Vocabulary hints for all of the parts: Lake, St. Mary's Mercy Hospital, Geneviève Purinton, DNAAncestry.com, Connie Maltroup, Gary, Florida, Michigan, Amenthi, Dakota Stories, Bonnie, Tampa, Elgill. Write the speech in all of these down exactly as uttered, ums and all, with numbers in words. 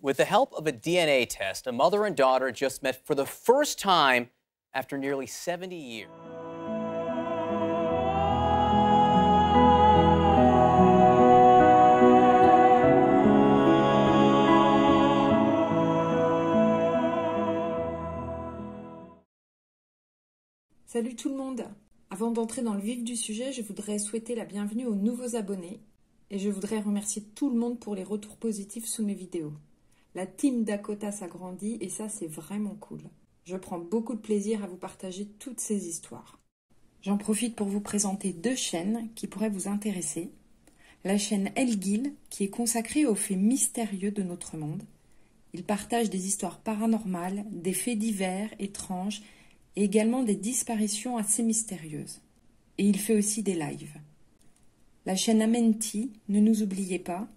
With the help of a D N A test, a mother and daughter just met for the first time after nearly seventy years. Salut tout le monde! Avant d'entrer dans le vif du sujet, je voudrais souhaiter la bienvenue aux nouveaux abonnés et je voudrais remercier tout le monde pour les retours positifs sous mes vidéos. La team Dakota s'agrandit et ça, c'est vraiment cool. Je prends beaucoup de plaisir à vous partager toutes ces histoires. J'en profite pour vous présenter deux chaînes qui pourraient vous intéresser. La chaîne Elgill, qui est consacrée aux faits mystérieux de notre monde. Il partage des histoires paranormales, des faits divers, étranges, et également des disparitions assez mystérieuses. Et il fait aussi des lives. La chaîne Amenthi, ne nous oubliez pas,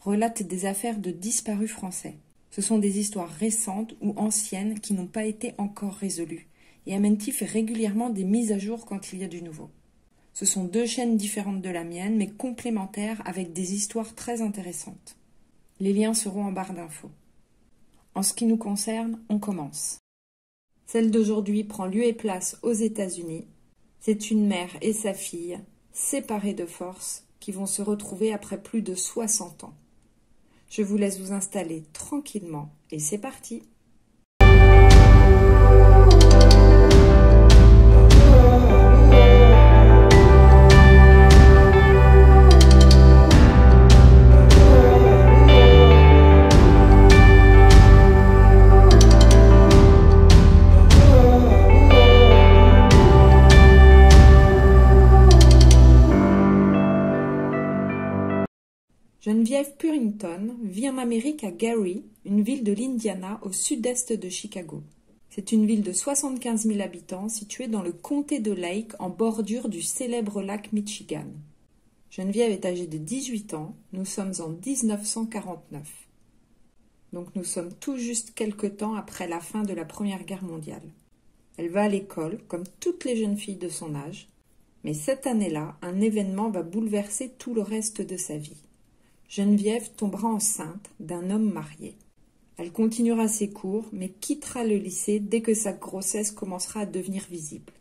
relate des affaires de disparus français. Ce sont des histoires récentes ou anciennes qui n'ont pas été encore résolues. Et Amenthi fait régulièrement des mises à jour quand il y a du nouveau. Ce sont deux chaînes différentes de la mienne, mais complémentaires avec des histoires très intéressantes. Les liens seront en barre d'infos. En ce qui nous concerne, on commence. Celle d'aujourd'hui prend lieu et place aux États-Unis. C'est une mère et sa fille, séparées de force, qui vont se retrouver après plus de soixante ans. Je vous laisse vous installer tranquillement et c'est parti! Geneviève Purinton vit en Amérique à Gary, une ville de l'Indiana au sud-est de Chicago. C'est une ville de soixante-quinze mille habitants située dans le comté de Lake en bordure du célèbre lac Michigan. Geneviève est âgée de dix-huit ans, nous sommes en mille neuf cent quarante-neuf. Donc nous sommes tout juste quelque temps après la fin de la Première Guerre mondiale. Elle va à l'école, comme toutes les jeunes filles de son âge, mais cette année-là, un événement va bouleverser tout le reste de sa vie. Geneviève tombera enceinte d'un homme marié. Elle continuera ses cours, mais quittera le lycée dès que sa grossesse commencera à devenir visible.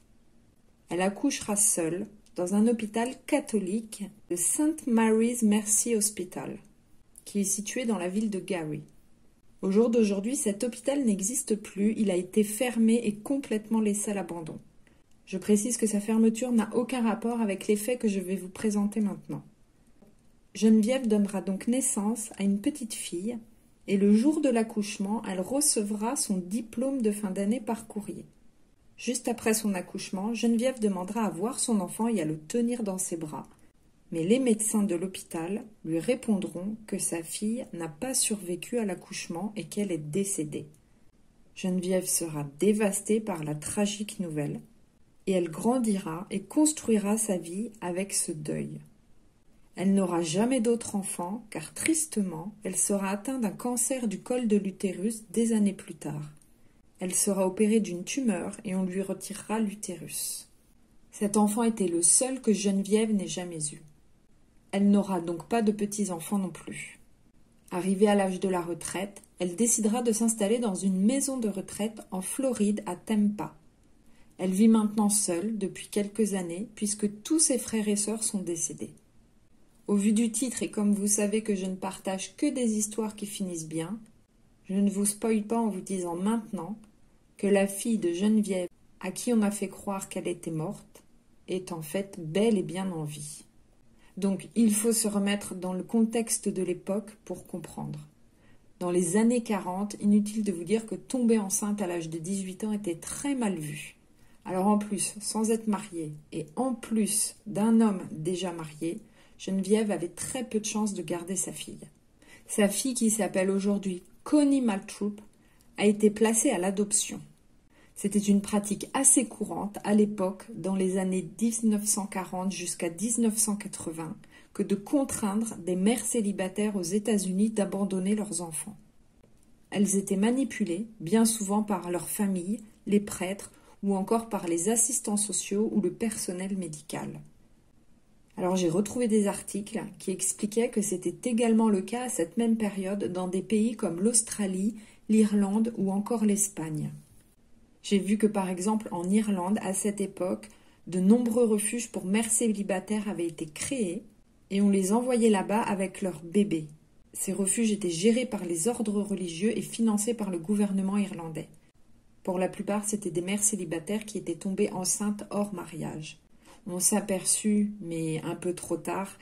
Elle accouchera seule dans un hôpital catholique, le Saint Mary's Mercy Hospital, qui est situé dans la ville de Gary. Au jour d'aujourd'hui, cet hôpital n'existe plus, il a été fermé et complètement laissé à l'abandon. Je précise que sa fermeture n'a aucun rapport avec les faits que je vais vous présenter maintenant. Geneviève donnera donc naissance à une petite fille et le jour de l'accouchement, elle recevra son diplôme de fin d'année par courrier. Juste après son accouchement, Geneviève demandera à voir son enfant et à le tenir dans ses bras. Mais les médecins de l'hôpital lui répondront que sa fille n'a pas survécu à l'accouchement et qu'elle est décédée. Geneviève sera dévastée par la tragique nouvelle et elle grandira et construira sa vie avec ce deuil. Elle n'aura jamais d'autres enfants, car tristement, elle sera atteinte d'un cancer du col de l'utérus des années plus tard. Elle sera opérée d'une tumeur et on lui retirera l'utérus. Cet enfant était le seul que Geneviève n'ait jamais eu. Elle n'aura donc pas de petits-enfants non plus. Arrivée à l'âge de la retraite, elle décidera de s'installer dans une maison de retraite en Floride à Tampa. Elle vit maintenant seule depuis quelques années, puisque tous ses frères et sœurs sont décédés. Au vu du titre et comme vous savez que je ne partage que des histoires qui finissent bien, je ne vous spoil pas en vous disant maintenant que la fille de Geneviève, à qui on a fait croire qu'elle était morte, est en fait bel et bien en vie. Donc il faut se remettre dans le contexte de l'époque pour comprendre. Dans les années quarante, inutile de vous dire que tomber enceinte à l'âge de dix-huit ans était très mal vu. Alors en plus, sans être mariée et en plus d'un homme déjà marié, Geneviève avait très peu de chances de garder sa fille. Sa fille, qui s'appelle aujourd'hui Connie Maltroup, a été placée à l'adoption. C'était une pratique assez courante à l'époque, dans les années mille neuf cent quarante jusqu'à mille neuf cent quatre-vingts, que de contraindre des mères célibataires aux États-Unis d'abandonner leurs enfants. Elles étaient manipulées, bien souvent par leur famille, les prêtres, ou encore par les assistants sociaux ou le personnel médical. Alors j'ai retrouvé des articles qui expliquaient que c'était également le cas à cette même période dans des pays comme l'Australie, l'Irlande ou encore l'Espagne. J'ai vu que par exemple en Irlande, à cette époque, de nombreux refuges pour mères célibataires avaient été créés et on les envoyait là-bas avec leurs bébés. Ces refuges étaient gérés par les ordres religieux et financés par le gouvernement irlandais. Pour la plupart, c'était des mères célibataires qui étaient tombées enceintes hors mariage. On s'aperçut, mais un peu trop tard,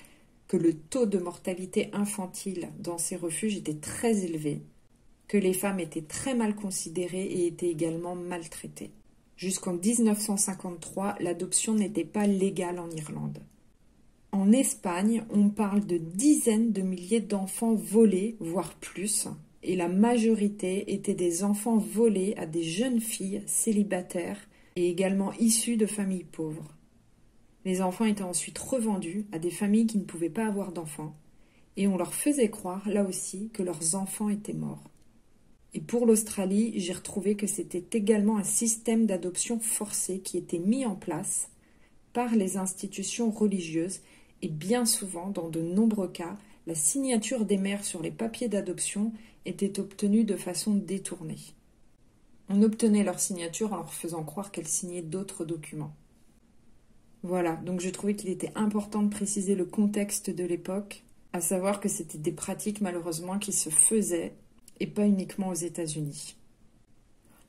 que le taux de mortalité infantile dans ces refuges était très élevé, que les femmes étaient très mal considérées et étaient également maltraitées. Jusqu'en mille neuf cent cinquante-trois, l'adoption n'était pas légale en Irlande. En Espagne, on parle de dizaines de milliers d'enfants volés, voire plus, et la majorité étaient des enfants volés à des jeunes filles célibataires et également issues de familles pauvres. Les enfants étaient ensuite revendus à des familles qui ne pouvaient pas avoir d'enfants, et on leur faisait croire, là aussi, que leurs enfants étaient morts. Et pour l'Australie, j'ai retrouvé que c'était également un système d'adoption forcée qui était mis en place par les institutions religieuses et bien souvent, dans de nombreux cas, la signature des mères sur les papiers d'adoption était obtenue de façon détournée. On obtenait leur signature en leur faisant croire qu'elles signaient d'autres documents. Voilà, donc je trouvais qu'il était important de préciser le contexte de l'époque, à savoir que c'était des pratiques malheureusement qui se faisaient et pas uniquement aux États-Unis.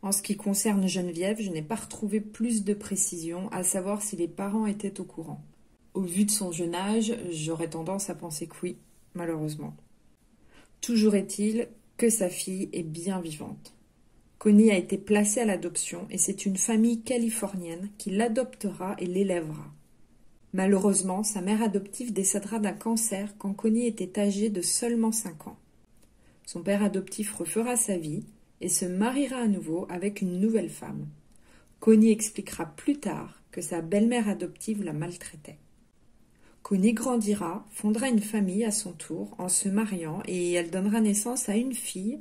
En ce qui concerne Geneviève, je n'ai pas retrouvé plus de précisions, à savoir si les parents étaient au courant. Au vu de son jeune âge, j'aurais tendance à penser que oui, malheureusement. Toujours est-il que sa fille est bien vivante. Connie a été placée à l'adoption et c'est une famille californienne qui l'adoptera et l'élèvera. Malheureusement, sa mère adoptive décédera d'un cancer quand Connie était âgée de seulement cinq ans. Son père adoptif refera sa vie et se mariera à nouveau avec une nouvelle femme. Connie expliquera plus tard que sa belle-mère adoptive la maltraitait. Connie grandira, fondera une famille à son tour en se mariant et elle donnera naissance à une fille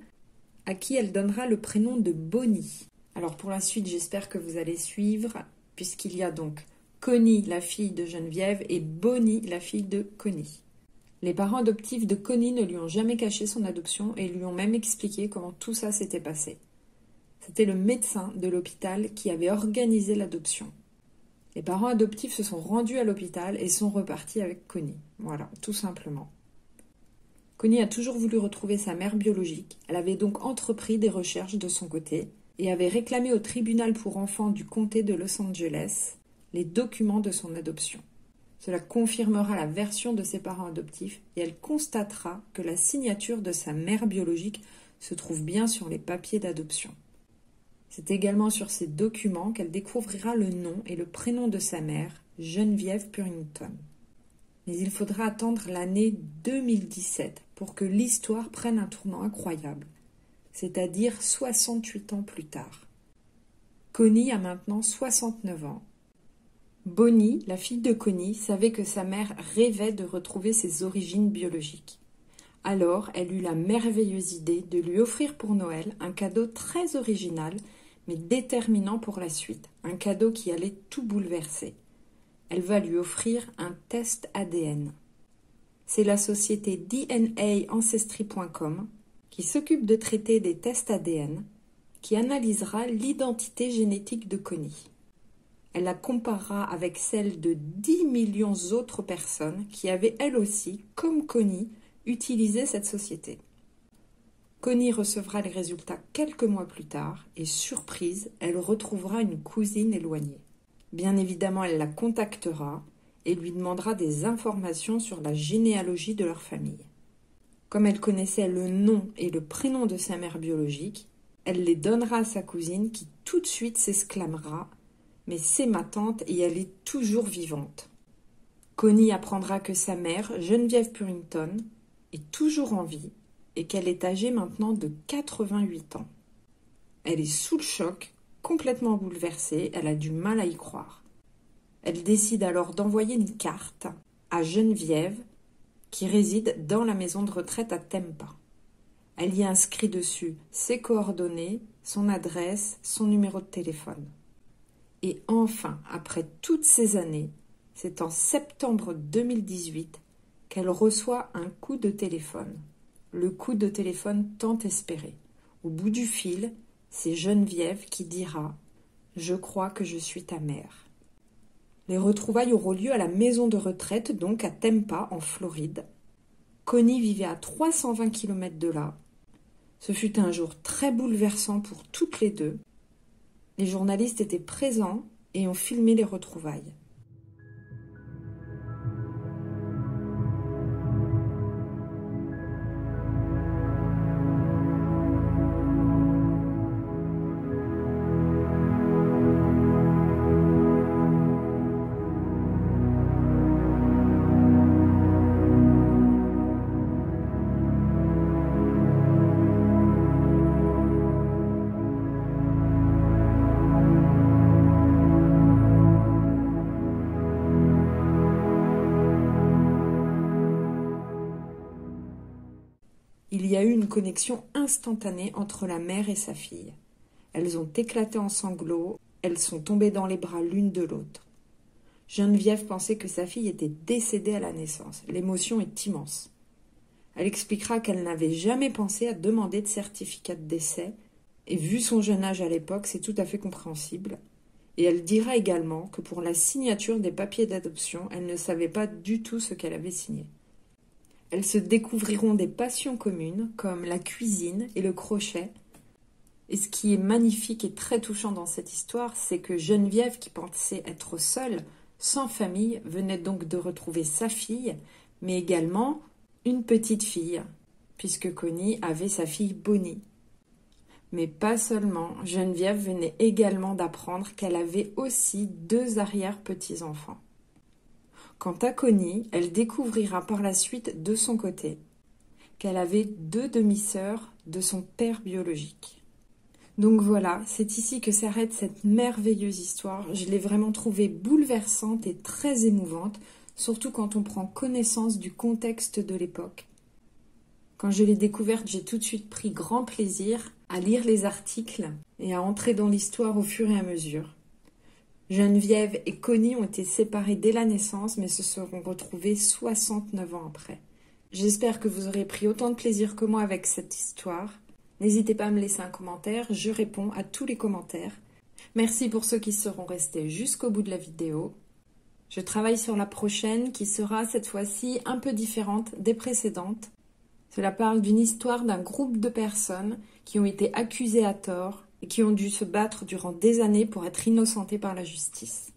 à qui elle donnera le prénom de Bonnie. Alors pour la suite, j'espère que vous allez suivre puisqu'il y a donc Connie, la fille de Geneviève, et Bonnie, la fille de Connie. Les parents adoptifs de Connie ne lui ont jamais caché son adoption et lui ont même expliqué comment tout ça s'était passé. C'était le médecin de l'hôpital qui avait organisé l'adoption. Les parents adoptifs se sont rendus à l'hôpital et sont repartis avec Connie. Voilà, tout simplement. Connie a toujours voulu retrouver sa mère biologique. Elle avait donc entrepris des recherches de son côté et avait réclamé au tribunal pour enfants du comté de Los Angeles les documents de son adoption. Cela confirmera la version de ses parents adoptifs et elle constatera que la signature de sa mère biologique se trouve bien sur les papiers d'adoption. C'est également sur ces documents qu'elle découvrira le nom et le prénom de sa mère, Geneviève Purinton. Mais il faudra attendre l'année deux mille dix-sept pour que l'histoire prenne un tournant incroyable, c'est-à-dire soixante-huit ans plus tard. Connie a maintenant soixante-neuf ans. Bonnie, la fille de Connie, savait que sa mère rêvait de retrouver ses origines biologiques. Alors, elle eut la merveilleuse idée de lui offrir pour Noël un cadeau très original, mais déterminant pour la suite, un cadeau qui allait tout bouleverser. Elle va lui offrir un test A D N. C'est la société D N A Ancestry point com qui s'occupe de traiter des tests A D N, qui analysera l'identité génétique de Connie. Elle la comparera avec celle de dix millions d'autres personnes qui avaient elles aussi, comme Connie, utilisé cette société. Connie recevra les résultats quelques mois plus tard et, surprise, elle retrouvera une cousine éloignée. Bien évidemment, elle la contactera et lui demandera des informations sur la généalogie de leur famille. Comme elle connaissait le nom et le prénom de sa mère biologique, elle les donnera à sa cousine qui tout de suite s'exclamera « Mais c'est ma tante et elle est toujours vivante. » Connie apprendra que sa mère, Geneviève Purinton, est toujours en vie et qu'elle est âgée maintenant de quatre-vingt-huit ans. Elle est sous le choc, complètement bouleversée, elle a du mal à y croire. Elle décide alors d'envoyer une carte à Geneviève qui réside dans la maison de retraite à Tampa. Elle y inscrit dessus ses coordonnées, son adresse, son numéro de téléphone. Et enfin, après toutes ces années, c'est en septembre deux mille dix-huit qu'elle reçoit un coup de téléphone, le coup de téléphone tant espéré. Au bout du fil, c'est Geneviève qui dira « Je crois que je suis ta mère ». Les retrouvailles auront lieu à la maison de retraite, donc à Tampa, en Floride. Connie vivait à trois cent vingt kilomètres de là. Ce fut un jour très bouleversant pour toutes les deux. Les journalistes étaient présents et ont filmé les retrouvailles. Il y a eu une connexion instantanée entre la mère et sa fille. Elles ont éclaté en sanglots, elles sont tombées dans les bras l'une de l'autre. Geneviève pensait que sa fille était décédée à la naissance. L'émotion est immense. Elle expliquera qu'elle n'avait jamais pensé à demander de certificat de décès, et vu son jeune âge à l'époque, c'est tout à fait compréhensible. Et elle dira également que pour la signature des papiers d'adoption, elle ne savait pas du tout ce qu'elle avait signé. Elles se découvriront des passions communes comme la cuisine et le crochet. Et ce qui est magnifique et très touchant dans cette histoire, c'est que Geneviève, qui pensait être seule, sans famille, venait donc de retrouver sa fille, mais également une petite fille, puisque Connie avait sa fille Bonnie. Mais pas seulement, Geneviève venait également d'apprendre qu'elle avait aussi deux arrière-petits-enfants. Quant à Connie, elle découvrira par la suite de son côté qu'elle avait deux demi-sœurs de son père biologique. Donc voilà, c'est ici que s'arrête cette merveilleuse histoire. Je l'ai vraiment trouvée bouleversante et très émouvante, surtout quand on prend connaissance du contexte de l'époque. Quand je l'ai découverte, j'ai tout de suite pris grand plaisir à lire les articles et à entrer dans l'histoire au fur et à mesure. Geneviève et Connie ont été séparées dès la naissance, mais se seront retrouvées soixante-neuf ans après. J'espère que vous aurez pris autant de plaisir que moi avec cette histoire. N'hésitez pas à me laisser un commentaire, je réponds à tous les commentaires. Merci pour ceux qui seront restés jusqu'au bout de la vidéo. Je travaille sur la prochaine qui sera cette fois-ci un peu différente des précédentes. Cela parle d'une histoire d'un groupe de personnes qui ont été accusées à tort, et qui ont dû se battre durant des années pour être innocentés par la justice.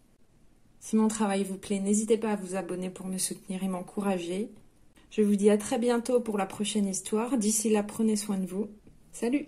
Si mon travail vous plaît, n'hésitez pas à vous abonner pour me soutenir et m'encourager. Je vous dis à très bientôt pour la prochaine histoire. D'ici là, prenez soin de vous. Salut!